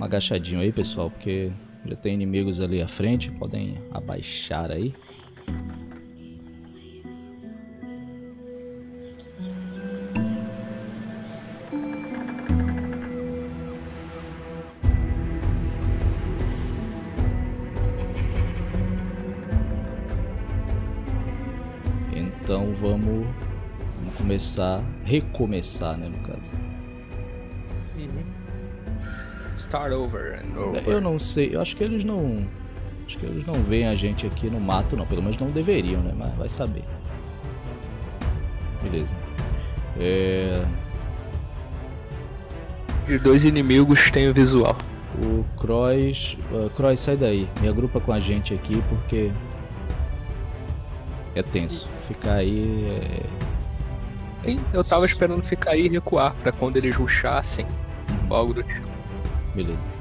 uma agachadinha aí, pessoal, porque já tem inimigos ali à frente, podem abaixar aí. Então vamos começar, recomeçar, né, no caso. Start over and over. Eu não sei, eu acho que eles não. Acho que eles não veem a gente aqui no mato não, pelo menos não deveriam, né? Mas vai saber. Beleza. E dois inimigos têm o visual. O Cross. Cross, sai daí. Me agrupa com a gente aqui porque é tenso. Ficar aí é... Sim, eu tava esperando ficar aí e recuar pra quando eles rushassem. Algo do tipo. Beleza.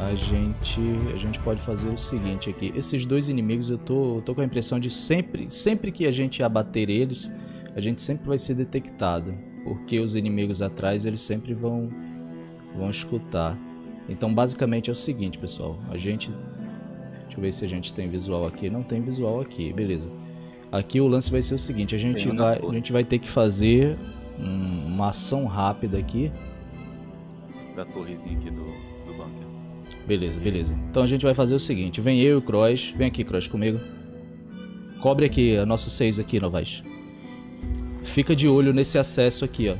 A gente pode fazer o seguinte aqui. Esses dois inimigos eu tô com a impressão de sempre que a gente abater eles, a gente sempre vai ser detectado, porque os inimigos atrás eles sempre vão escutar. Então basicamente é o seguinte, pessoal, a gente, deixa eu ver se a gente tem visual aqui. Não tem visual aqui, beleza. Aqui o lance vai ser o seguinte, a gente vai ter que fazer uma ação rápida aqui. Da torrezinha aqui do bunker. Beleza, beleza. Então a gente vai fazer o seguinte, vem eu e o Cross, vem aqui Cross comigo. Cobre aqui, a nossa 6 aqui, Novaes. Fica de olho nesse acesso aqui, ó.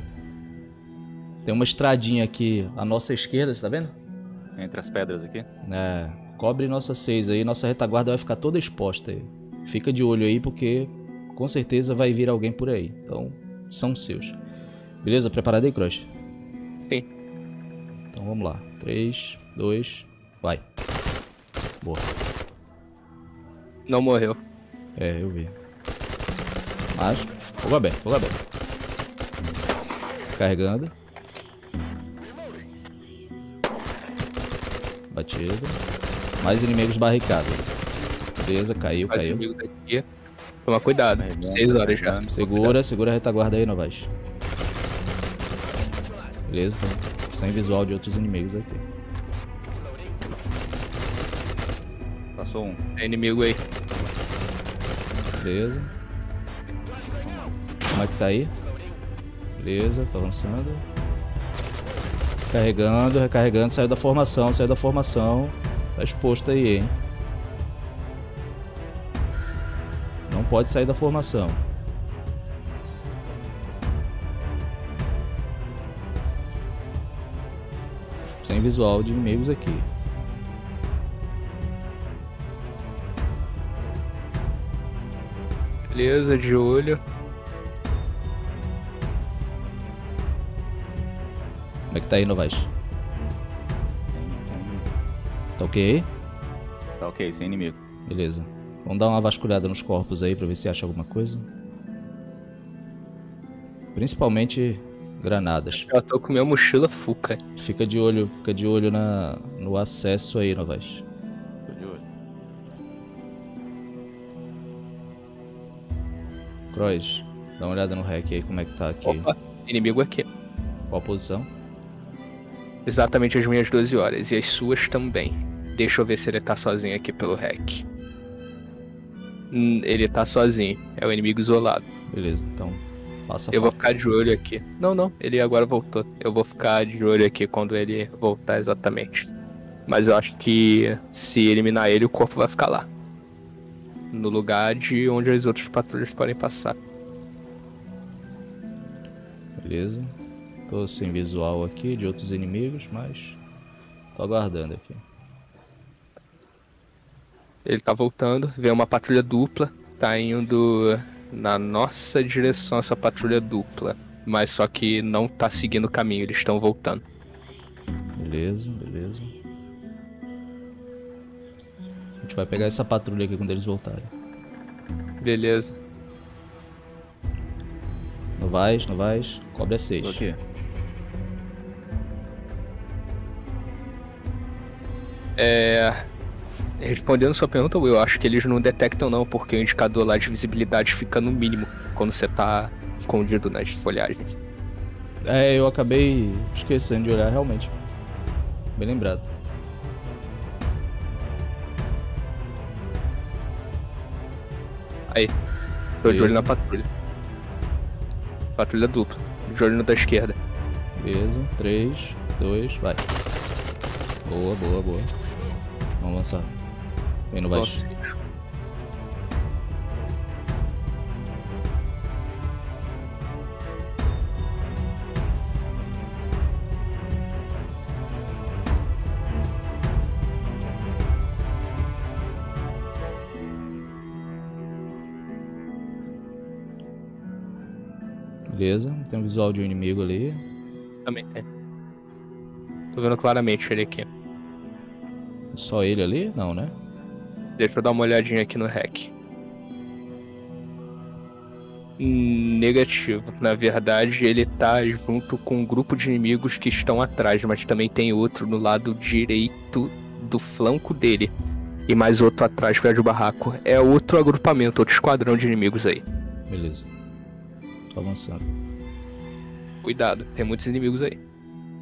Tem uma estradinha aqui à nossa esquerda, você tá vendo? Entre as pedras aqui? É, cobre nossa 6 aí, nossa retaguarda vai ficar toda exposta aí. Fica de olho aí, porque com certeza vai vir alguém por aí. Então, são seus. Beleza? Preparado aí, Cross? Sim. Então vamos lá. 3, 2, vai. Boa. Não morreu. É, eu vi. Mas, fogo aberto, fogo aberto. Carregando. Batido. Mais inimigos barricados. Beleza, caiu, caiu. Toma cuidado, 6 horas já. Segura a retaguarda aí, Novaes. Beleza, então, sem visual de outros inimigos aqui. Passou um. Tem inimigo aí. Beleza. Como é que tá aí? Beleza, tá avançando. Carregando, recarregando, saiu da formação, saiu da formação. Tá exposto aí, hein. Pode sair da formação. Sem visual de inimigos aqui. Beleza, de olho. Como é que tá aí, Novaes? Sim. Tá ok? Tá ok, sem inimigo. Beleza. Vamos dar uma vasculhada nos corpos aí pra ver se acha alguma coisa. Principalmente granadas. Eu tô com minha mochila full, cara. Fica de olho no acesso aí, Novaes. Tô de olho. Cross, dá uma olhada no hack aí, como é que tá aqui. Opa, inimigo aqui. Qual a posição? Exatamente as minhas 12 horas e as suas também. Deixa eu ver se ele tá sozinho aqui pelo hack. Ele tá sozinho, é o inimigo isolado. Beleza, então passa. Eu vou ficar de olho aqui. Não, ele agora voltou. Eu vou ficar de olho aqui quando ele voltar exatamente. Mas eu acho que se eliminar ele, o corpo vai ficar lá. No lugar de onde as outras patrulhas podem passar. Beleza. Tô sem visual aqui de outros inimigos, mas tô aguardando aqui. Ele tá voltando, vem uma patrulha dupla, tá indo na nossa direção essa patrulha dupla, mas só que não tá seguindo o caminho, eles estão voltando. Beleza, beleza. A gente vai pegar essa patrulha aqui quando eles voltarem. Beleza. Não vais, cobre a 6. Ok. Respondendo sua pergunta, eu acho que eles não detectam não, porque o indicador lá de visibilidade fica no mínimo quando você tá escondido nas folhagens. É, eu acabei esquecendo de olhar, realmente. Bem lembrado. Aí, tô de olho na patrulha. Patrulha dupla, de olho no da esquerda. Beleza, 3, 2, vai. Boa, boa, boa. Vamos lançar. Vem no baixo. Beleza, tem um visual de um inimigo ali. Também tem. Tô vendo claramente ele aqui. Só ele ali? Não, né? Deixa eu dar uma olhadinha aqui no hack. Negativo. Na verdade, ele tá junto com um grupo de inimigos que estão atrás, mas também tem outro no lado direito do flanco dele. E mais outro atrás, perto do barraco. É outro agrupamento, outro esquadrão de inimigos aí. Beleza. Tô avançando. Cuidado, tem muitos inimigos aí.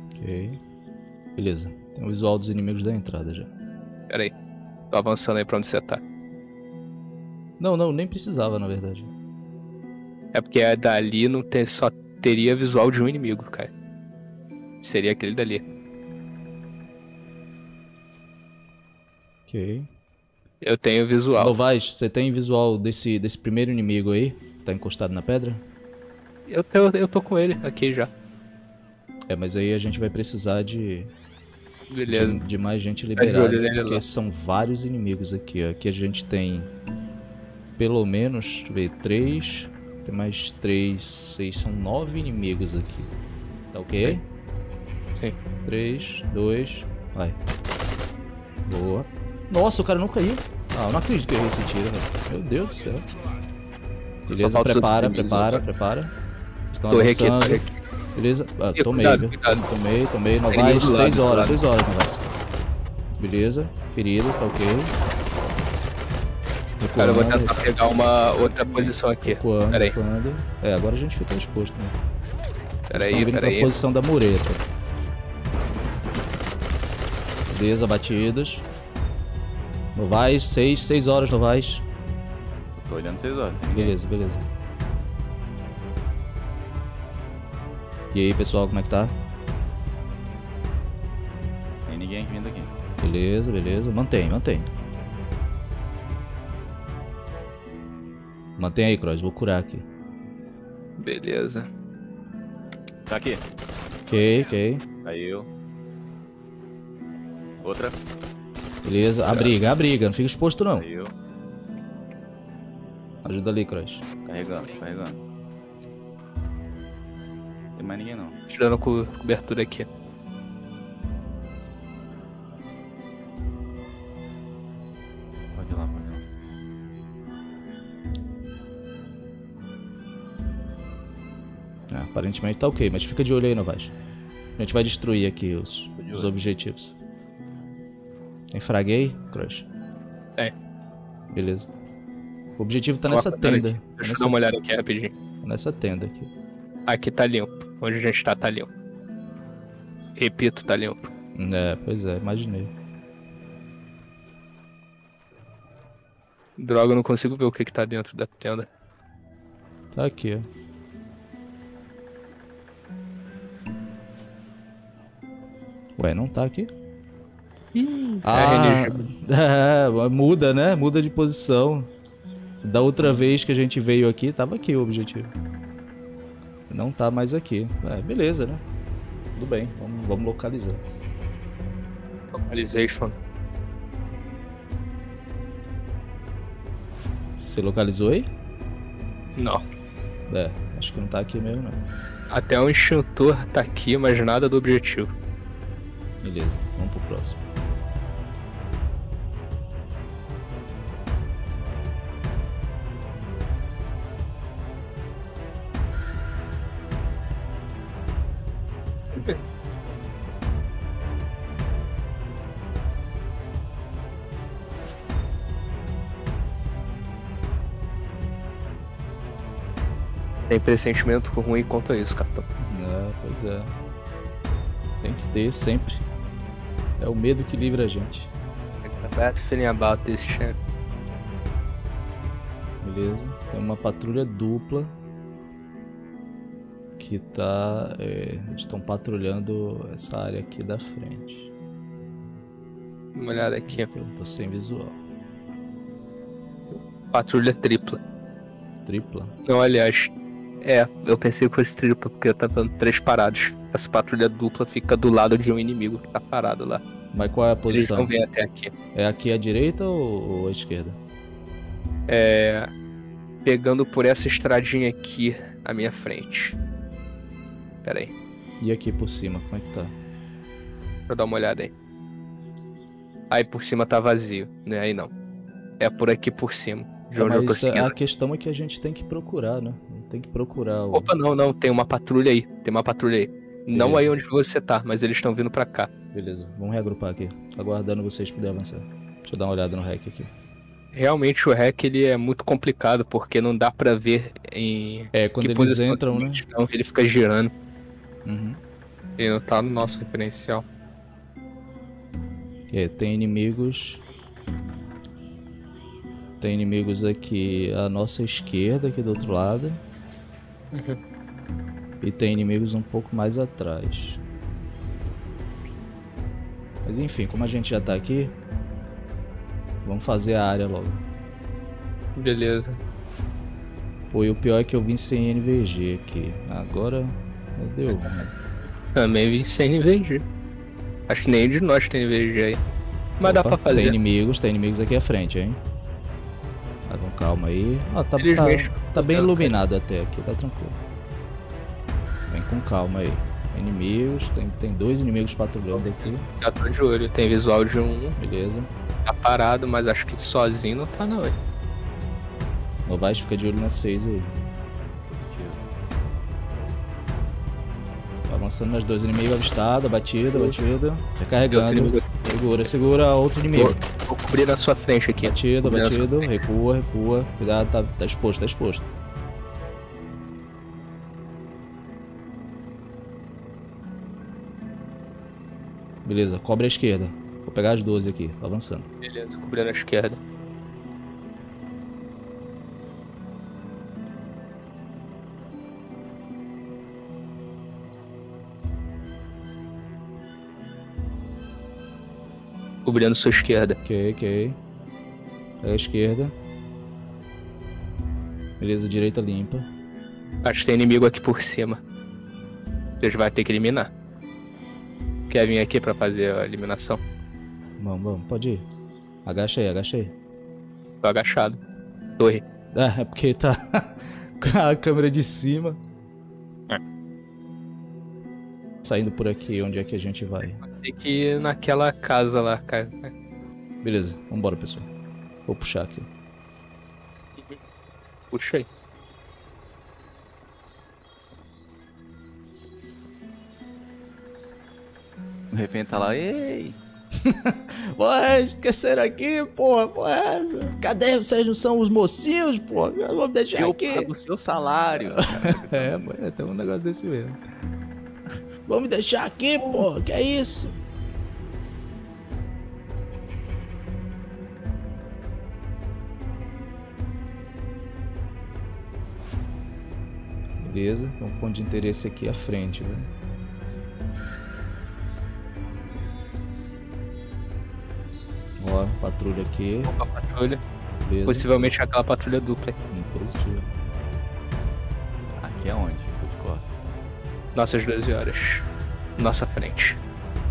Ok. Beleza. Tem o visual dos inimigos da entrada já. Pera aí, tô avançando aí pra onde você tá. Não, não, nem precisava na verdade. É porque dali não tem, só teria visual de um inimigo, cara. Seria aquele dali. Ok. Eu tenho visual. Novaes, você tem visual desse primeiro inimigo aí? Tá encostado na pedra? Eu tô com ele aqui já. É, mas aí a gente vai precisar de... Beleza. De mais gente liberada, porque são vários inimigos aqui, ó. Aqui a gente tem pelo menos, deixa eu ver, 3, tem mais 3, 6, são 9 inimigos aqui. Tá ok? Sim. 3, 2, vai. Boa. Nossa, o cara não caiu. Ah, eu não acredito que eu errei esse tiro, velho. Meu Deus do céu. Beleza, prepara, prepara, prepara. Estão avançando. Beleza? Ah, tomei, cuidado, cuidado. Tomei. Novaes, 6 horas, Novaes. Beleza, ferido, tá ok. Recuando, cara, eu vou tentar pegar uma outra posição aqui. Recuando, pera aí. Recuando. É, agora a gente fica exposto, né? Pera aí. Posição da mureta. Beleza, batidas. Novaes, 6 horas, Novaes. Eu tô olhando 6 horas. Beleza. E aí, pessoal, como é que tá? Sem ninguém vindo aqui. Beleza. Mantém. Mantém aí, Cross. Vou curar aqui. Beleza. Tá aqui. Ok. Caiu. Outra. Beleza. Abriga. Não fica exposto, não. Caiu. Ajuda ali, Cross. Carregando. Tem mais ninguém não. Tirando a cobertura aqui. Pode ir lá. Ah, aparentemente tá ok, mas fica de olho aí, Novaes. A gente vai destruir aqui os objetivos. Enfraguei, Crush? É. Beleza. O objetivo tá nessa tenda. Deixa eu dar uma olhada aqui rapidinho. Nessa tenda aqui. Aqui tá limpo. Onde a gente tá limpo. Repito, tá limpo. É, pois é, imaginei. Droga, eu não consigo ver o que tá dentro da tenda. Tá aqui, ó. Ué, não tá aqui? Muda, né? Muda de posição. Da outra vez que a gente veio aqui, tava aqui o objetivo. Não tá mais aqui. É, beleza, né? Tudo bem, vamos localizar. Localization. Você localizou aí? Não. É, acho que não tá aqui mesmo, não. Até o extintor tá aqui, mas nada do objetivo. Beleza, vamos pro próximo. Tem pressentimento ruim quanto a isso, Capitão. É, pois é. Tem que ter sempre. É o medo que livra a gente. A bad feeling about this shit. Beleza. Tem uma patrulha dupla que tá... eles estão patrulhando essa área aqui da frente. Uma olhada aqui. Eu tô sem visual. Patrulha tripla. Tripla? Não, aliás, eu pensei que fosse tripla porque eu tava dando três parados. Essa patrulha dupla fica do lado de um inimigo que tá parado lá. Mas qual é a posição? Eles não vêm até aqui. É aqui à direita ou à esquerda? É... pegando por essa estradinha aqui à minha frente. Pera aí. E aqui por cima, como é que tá? Deixa eu dar uma olhada aí. Aí por cima tá vazio, né? Aí não. É por aqui por cima. De onde eu tô seguindo. A questão é que a gente tem que procurar, né? Tem que procurar o... Opa, não. Tem uma patrulha aí. Beleza. Não aí onde você tá, mas eles estão vindo pra cá. Beleza, vamos reagrupar aqui. Aguardando vocês poderem avançar. Deixa eu dar uma olhada no hack aqui. Realmente o hack ele é muito complicado, porque não dá pra ver em... quando que eles entram, né? Então, ele fica girando. Uhum. Ele não tá no nosso referencial. Tem inimigos... Tem inimigos aqui à nossa esquerda, aqui do outro lado. Uhum. E tem inimigos um pouco mais atrás. Mas enfim, como a gente já tá aqui, vamos fazer a área logo. Beleza. Pô, e o pior é que eu vim sem NVG aqui. Agora... deu. Também vim sem NVG. Acho que nem de nós tem NVG aí. Mas opa, dá pra fazer. Tem inimigos aqui à frente, hein. Tá com calma aí. Ah, tá bem iluminado até aqui, tá tranquilo. Vem com calma aí. Inimigos, tem dois inimigos patrulhando aqui. Já tô de olho, tem visual de um. Beleza. Tá parado, mas acho que sozinho não tá não, hein. Novais, fica de olho na 6 aí. Tá avançando mais dois inimigos avistados, batida. Tá carregando. Segura outro inimigo. Vou cobrir na sua frente aqui. Batido. Recua. Cuidado, tá exposto. Beleza, cobre a esquerda. Vou pegar as 12 aqui, tá avançando. Beleza, cobrindo a esquerda. Cobrindo sua esquerda. Ok. Pega a esquerda. Beleza, direita limpa. Acho que tem inimigo aqui por cima. Eles vão ter que eliminar. Quer vir aqui pra fazer a eliminação? Vamos, pode ir. Agacha aí. Tô agachado. Torre. É porque tá com a câmera de cima. É. Saindo por aqui, onde é que a gente vai? Tem que ir naquela casa lá, cara. Beleza, vambora, pessoal. Vou puxar aqui. Puxa aí. O refém tá lá, ei! Ué, esqueceram aqui, porra, cadê vocês? Não são os mocinhos, porra? Eu vou deixar aqui. Eu pago o seu salário. Tem um negócio desse mesmo. Vamos deixar aqui, porra, que é isso? Beleza, tem um ponto de interesse aqui à frente, velho. Ó, patrulha aqui. Opa, patrulha. Beleza. Possivelmente aquela patrulha dupla. Positivo. Aqui é onde? Tô de costas. Nossas 12 horas. Nossa frente.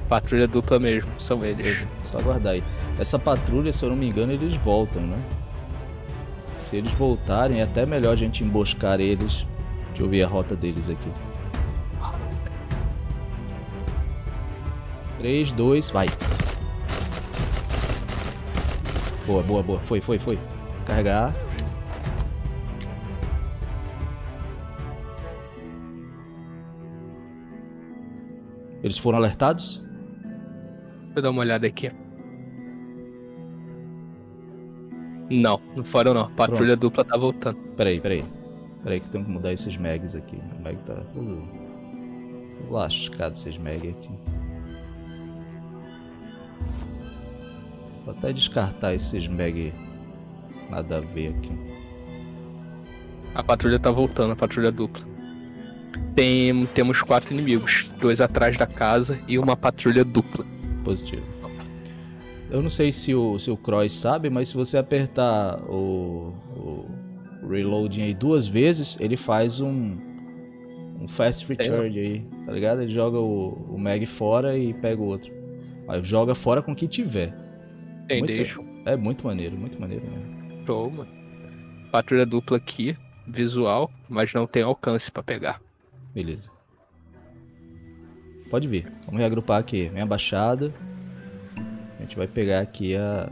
Patrulha dupla mesmo, são eles. Beleza. Só aguardar aí. Essa patrulha, se eu não me engano, eles voltam, né? Se eles voltarem, é até melhor a gente emboscar eles. Deixa eu ver a rota deles aqui. 3, 2, vai. Boa. Foi. Carregar. Eles foram alertados? Deixa eu dar uma olhada aqui. Não foram não. Patrulha dupla tá voltando. Peraí. Peraí que eu tenho que mudar esses mags aqui. O mag tá tudo lascado, esses mags aqui. Vou até descartar esses mag nada a ver aqui. A patrulha tá voltando, a patrulha dupla. Temos 4 inimigos, 2 atrás da casa e uma patrulha dupla. Positivo. Eu não sei se o Cross sabe, mas se você apertar o reloading aí 2 vezes, ele faz um fast return aí, tá ligado? Ele joga o mag fora e pega o outro. Aí joga fora com o que tiver. É muito maneiro mesmo. Toma. Patrulha dupla aqui, visual, mas não tem alcance pra pegar. Beleza. Pode vir. Vamos reagrupar aqui. Vem abaixada. A gente vai pegar aqui a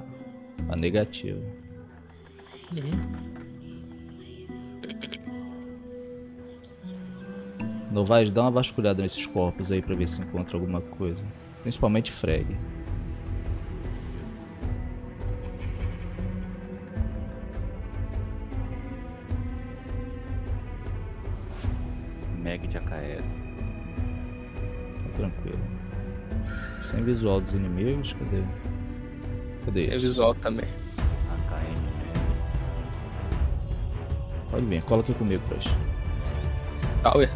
negativa. Novaes, dá uma vasculhada nesses corpos aí pra ver se encontra alguma coisa. Principalmente frag. Mag de AKS. Tá tranquilo. Sem visual dos inimigos, cadê? Cadê isso? Sem visual também. AKM. Pode bem, cola aqui comigo, Cross. Power.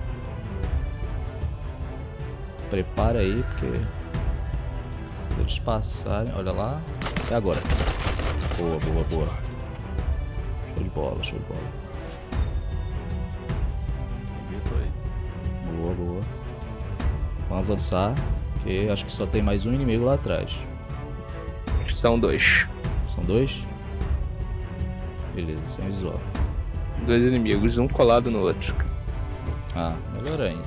Prepara aí, porque quando eles passarem, olha lá. É agora. Boa, boa, boa. Show de bola, show de bola. Boa, boa. Vamos avançar, porque acho que só tem mais um inimigo lá atrás. São 2. São 2? Beleza, sem visual. 2 inimigos, um colado no outro. Ah, melhor ainda.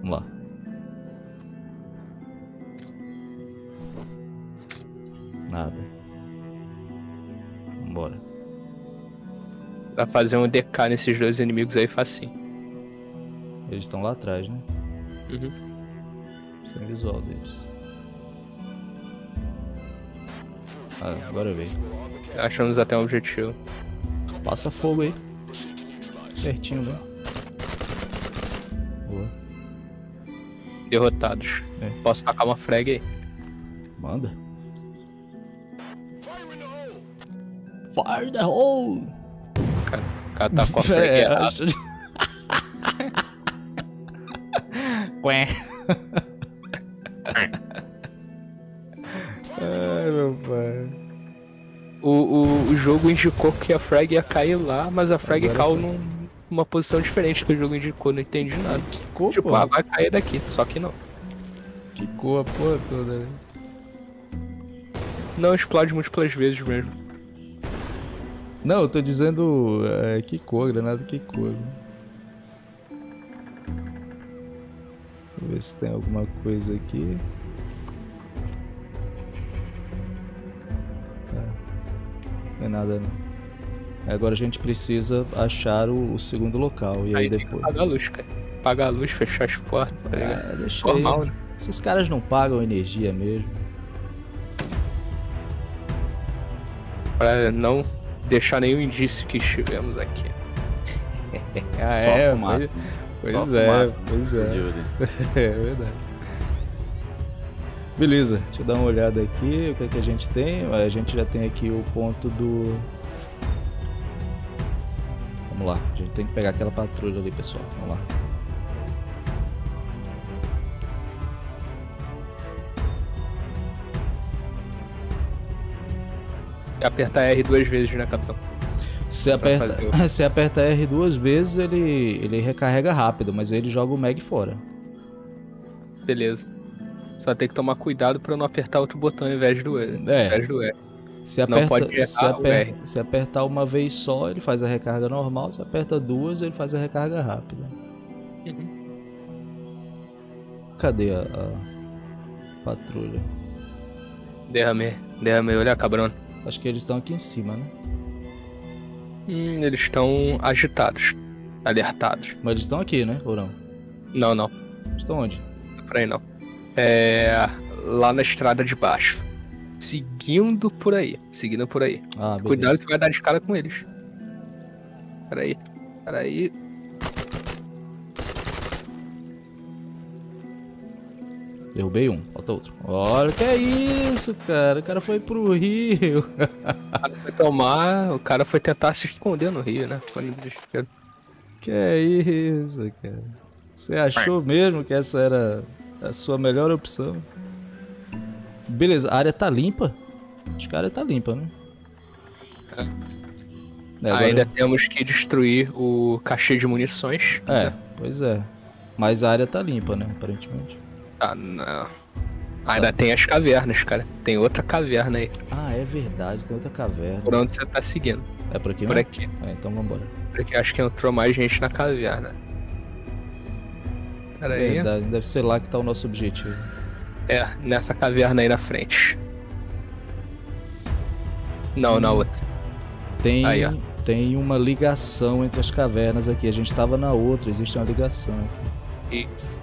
Vamos lá. Nada. Vambora. Pra fazer um DK nesses 2 inimigos aí facinho. Eles estão lá atrás, né? Uhum. Sem visual deles. Ah, agora veio. Achamos até um objetivo. Passa fogo aí. Certinho, velho. Boa. Derrotados. É. Posso tacar uma frag aí? Manda. Fire the hole! Catacó fregueado. Ai, meu pai. O jogo indicou que a frag ia cair lá, mas a frag caiu numa posição diferente que o jogo indicou, não entendi nada. Quicou, tipo, ah, vai cair daqui, só que não. Quicou a porra toda. Não, explode múltiplas vezes mesmo. Não, eu tô dizendo que cor, granada que cor. Deixa eu ver se tem alguma coisa aqui. Não é nada não. Agora a gente precisa achar o segundo local e aí depois... Apagar a luz, cara. Apagar a luz, fechar as portas, tá ligado? Deixa normal, né? Esses caras não pagam energia mesmo. Pra não... deixar nenhum indício que estivemos aqui. Fumaça, pois é. É verdade. Beleza, deixa eu dar uma olhada aqui. O que é que a gente tem? A gente já tem aqui o ponto do... Vamos lá, a gente tem que pegar aquela patrulha ali, pessoal. Vamos lá. Apertar R 2 vezes, né, capitão? Se apertar R 2 vezes, ele recarrega rápido, mas aí ele joga o mag fora. Beleza. Só tem que tomar cuidado pra não apertar outro botão ao invés do R. Se apertar uma vez só, ele faz a recarga normal. Se aperta 2, ele faz a recarga rápida. Uhum. Cadê a patrulha? Derramei. Olha, cabrão. Acho que eles estão aqui em cima, né? Eles estão agitados, alertados. Mas eles estão aqui, né? Ou não? Não, não. Estão onde? Por aí não. É... lá na estrada de baixo. Seguindo por aí. Ah, cuidado que vai dar de cara com eles. Peraí. Derrubei um, falta outro. Olha, que é isso, cara? O cara foi pro rio. O cara foi tomar, o cara foi tentar se esconder no rio, né? Foi no desespero. Que é isso, cara? Você achou mesmo que essa era a sua melhor opção? Beleza, a área tá limpa? Acho que a área tá limpa, né? É. Ainda temos que destruir o cachê de munições. É, né? Pois é. Mas a área tá limpa, né? Aparentemente. Ah, não. Ainda tem as cavernas, cara. Tem outra caverna aí. Ah, é verdade, tem outra caverna. Por onde você tá seguindo? É por aqui mesmo? Por aqui. É, então vambora. Por aqui, acho que entrou mais gente na caverna. Pera aí. Verdade, deve ser lá que tá o nosso objetivo. É, nessa caverna aí na frente. Não, na outra. Tem, aí, ó. Tem uma ligação entre as cavernas aqui. A gente tava na outra, existe uma ligação aqui. Isso.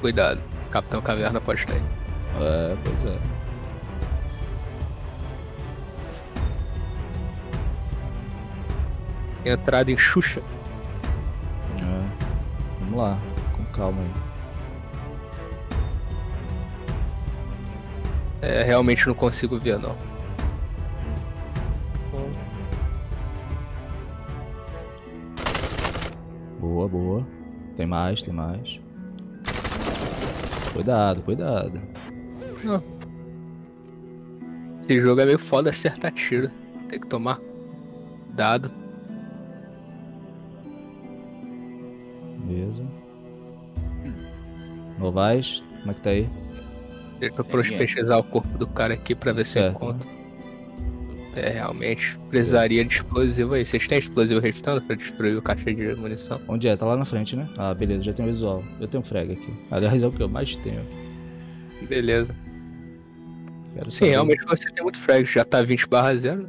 Cuidado, Capitão Caverna pode estar aí. É, pois é. Entrada em Xuxa. É, vamos lá. Calma aí. É, realmente não consigo ver, não. Boa, boa. Tem mais. Cuidado. Não. Esse jogo é meio foda acertar tiro. Tem que tomar cuidado. Beleza. Novais, como é que tá aí? Deixa eu prospectizar o corpo do cara aqui pra ver se eu encontro. É, realmente precisaria de explosivo aí. Vocês têm explosivo restante pra destruir o caixa de munição? Onde é? Tá lá na frente, né? Ah, beleza, já tem o visual. Eu tenho um frag aqui. Aliás, é o que eu mais tenho. Beleza. Quero saber... Sim, realmente você tem muito frag, já tá 20/0.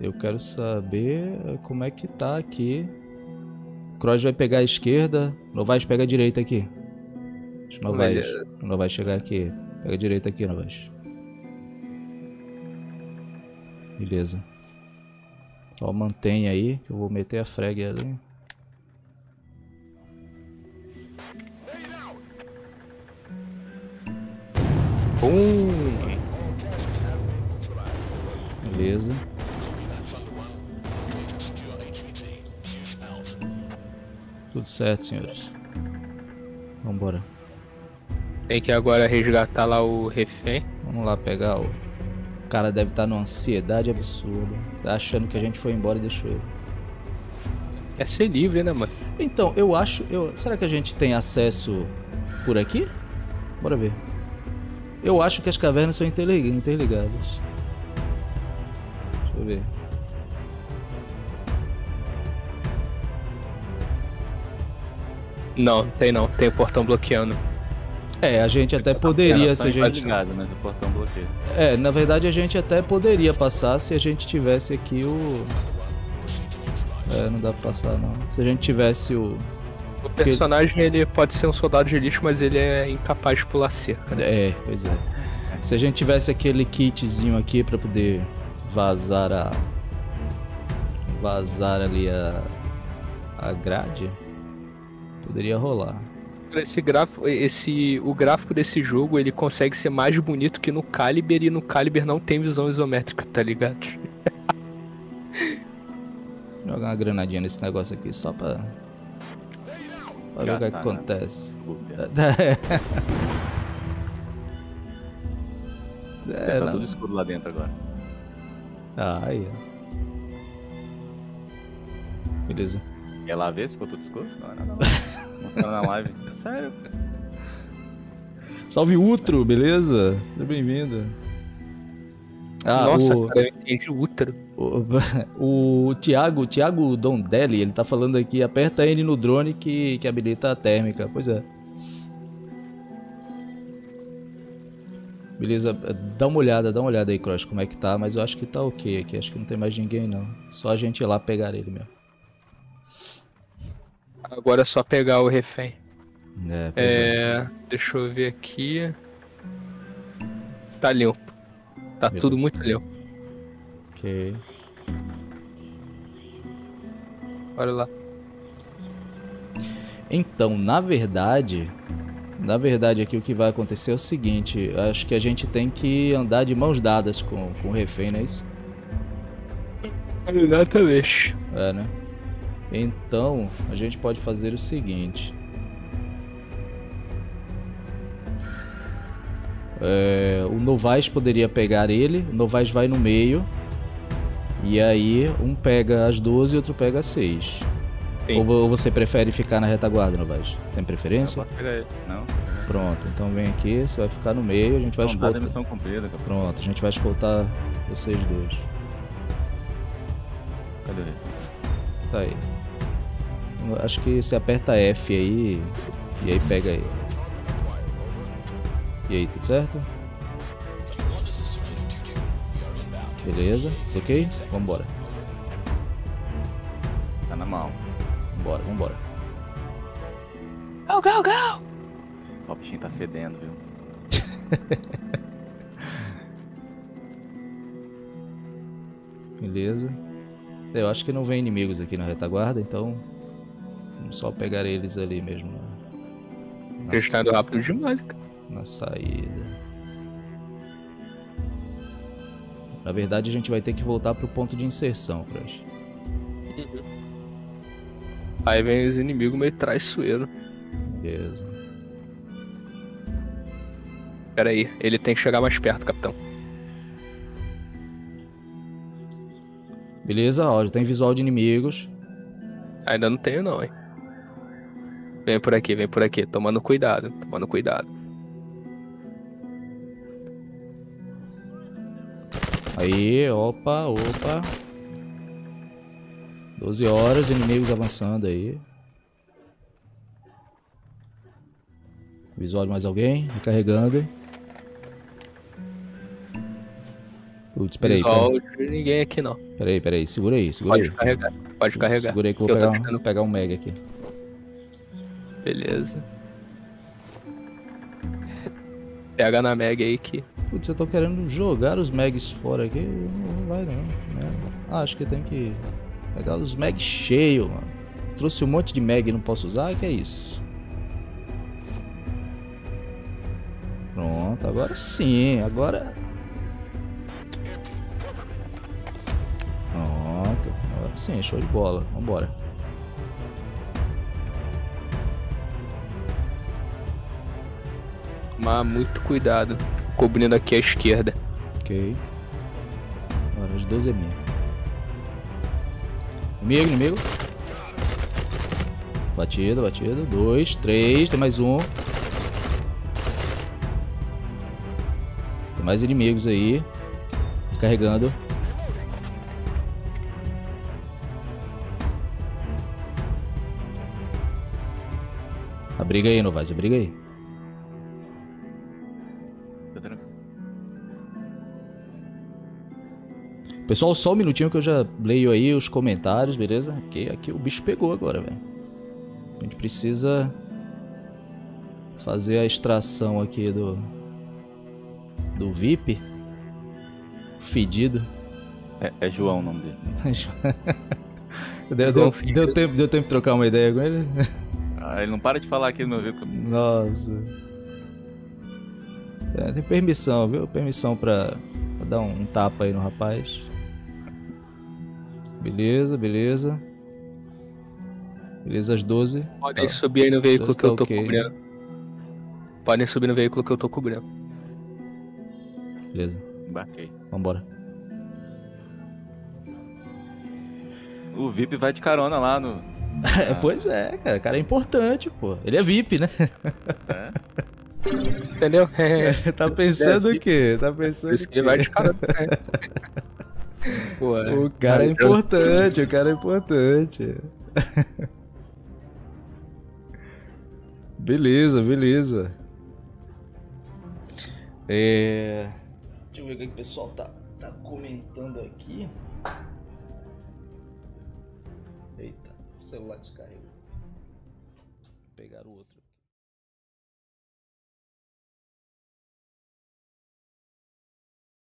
Eu quero saber como é que tá aqui. O Cross vai pegar a esquerda, Novais pega a direita aqui. Não vai chegar aqui. Pega a direita aqui, não vai. Beleza. Só mantém aí, que eu vou meter a frag ali. Beleza. Tudo certo, senhores. Vambora. Tem que agora resgatar lá o refém. Vamos lá pegar o... cara deve estar numa ansiedade absurda. Tá achando que a gente foi embora e deixou ele. É ser livre, né, mano? Então, eu acho... Será que a gente tem acesso por aqui? Bora ver. Eu acho que as cavernas são interligadas. Deixa eu ver. Não. Tem o portão bloqueando. É, a gente até poderia se a gente... ligado, mas o portão bloqueia. É, na verdade a gente até poderia passar se a gente tivesse aqui o... É, não dá pra passar não. Se a gente tivesse o... O personagem, porque... ele pode ser um soldado de elite, mas ele é incapaz de pular cerca. Né? É, pois é. Se a gente tivesse aquele kitzinho aqui pra poder vazar a... Vazar ali a grade, poderia rolar. O gráfico desse jogo, ele consegue ser mais bonito que no Caliber, e no Caliber não tem visão isométrica, tá ligado? Vou jogar uma granadinha nesse negócio aqui só pra ver o que acontece. Tá tudo escuro lá dentro agora. Ah, aí ó. Beleza. Quer lá ver se ficou tudo escuro? Não. Mostrando na live. Sério? Salve, Útero, beleza? Seja bem-vindo. Ah, nossa, cara, eu entendi o Útero. O Thiago Dondelli, ele tá falando aqui, aperta ele no drone que habilita a térmica. Pois é. Beleza, dá uma olhada aí, Cross, como é que tá, mas eu acho que tá ok aqui, acho que não tem mais ninguém não. Só a gente ir lá pegar ele mesmo. Agora é só pegar o refém. Deixa eu ver aqui. Tá limpo. Tá tudo muito limpo. Ok. Olha lá. Então, na verdade aqui o que vai acontecer é o seguinte. Acho que a gente tem que andar de mãos dadas com o refém, não é isso? Exatamente. É, né? Então, a gente pode fazer o seguinte. O Novaes poderia pegar ele, o Novaes vai no meio. E aí, um pega as 12 e outro pega as 6. Ou você prefere ficar na retaguarda, Novaes? Tem preferência? Não. Pronto, então vem aqui, você vai ficar no meio, a gente vai escoltar. Pronto, a gente vai escoltar vocês dois. Cadê ele? Tá aí. Acho que você aperta F aí e aí pega ele. E aí, tudo certo? Beleza, ok? Vambora. Tá na mão. Vambora. Go! O bichinho tá fedendo, viu? Beleza. Eu acho que não vem inimigos aqui na retaguarda, então... Vamos só pegar eles ali mesmo. Testado rápido demais, cara. Na saída. Na verdade a gente vai ter que voltar pro ponto de inserção, Crash. Aí vem os inimigos meio traiçoeiro. Beleza. Pera aí, ele tem que chegar mais perto, capitão. Beleza, ó, já tem visual de inimigos. Ainda não tenho não, hein. Vem por aqui, tomando cuidado. Aí, opa. 12 horas, inimigos avançando aí. Visual de mais alguém, recarregando. Putz, peraí. Ninguém aqui não. Peraí, segura aí. Pode carregar. Segura aí que eu vou pegar um mega aqui. Beleza. Pega na mega aí que... Putz, eu tô querendo jogar os mags fora aqui, não vai não, merda. Ah, acho que tem que pegar os mags cheios, mano. Trouxe um monte de mag e não posso usar, que é isso? Pronto, agora sim, agora... Pronto, agora sim, show de bola, vambora. Mas muito cuidado. Cobrindo aqui à esquerda. Ok. Agora os 12 é minha. Inimigo. Batida. 2, 3. Tem mais um. Tem mais inimigos aí. Carregando. Abriga aí, Novaes. Abriga aí. Pessoal, só um minutinho que eu já leio aí os comentários, beleza? Porque aqui o bicho pegou agora, velho. A gente precisa fazer a extração aqui do VIP. Fedido. É João o nome dele. deu tempo de trocar uma ideia com ele? Ah, ele não para de falar aqui no meu vídeo. Nossa. Tem permissão, viu? Permissão pra dar um tapa aí no rapaz. Beleza, as 12. Podem tá. Subir aí no veículo que eu tô cobrindo. Podem subir no veículo que eu tô cobrindo. Beleza. Embarquei. Vambora. O VIP vai de carona lá no... Pois é, cara. O cara é importante, pô. Ele é VIP, né? É. Entendeu? Tá pensando o quê? Tá pensando isso que vai de carona, né? Ué, o cara é importante, Beleza. Deixa eu ver o que o pessoal tá comentando aqui. Eita, o celular descarregou. Vou pegar o outro.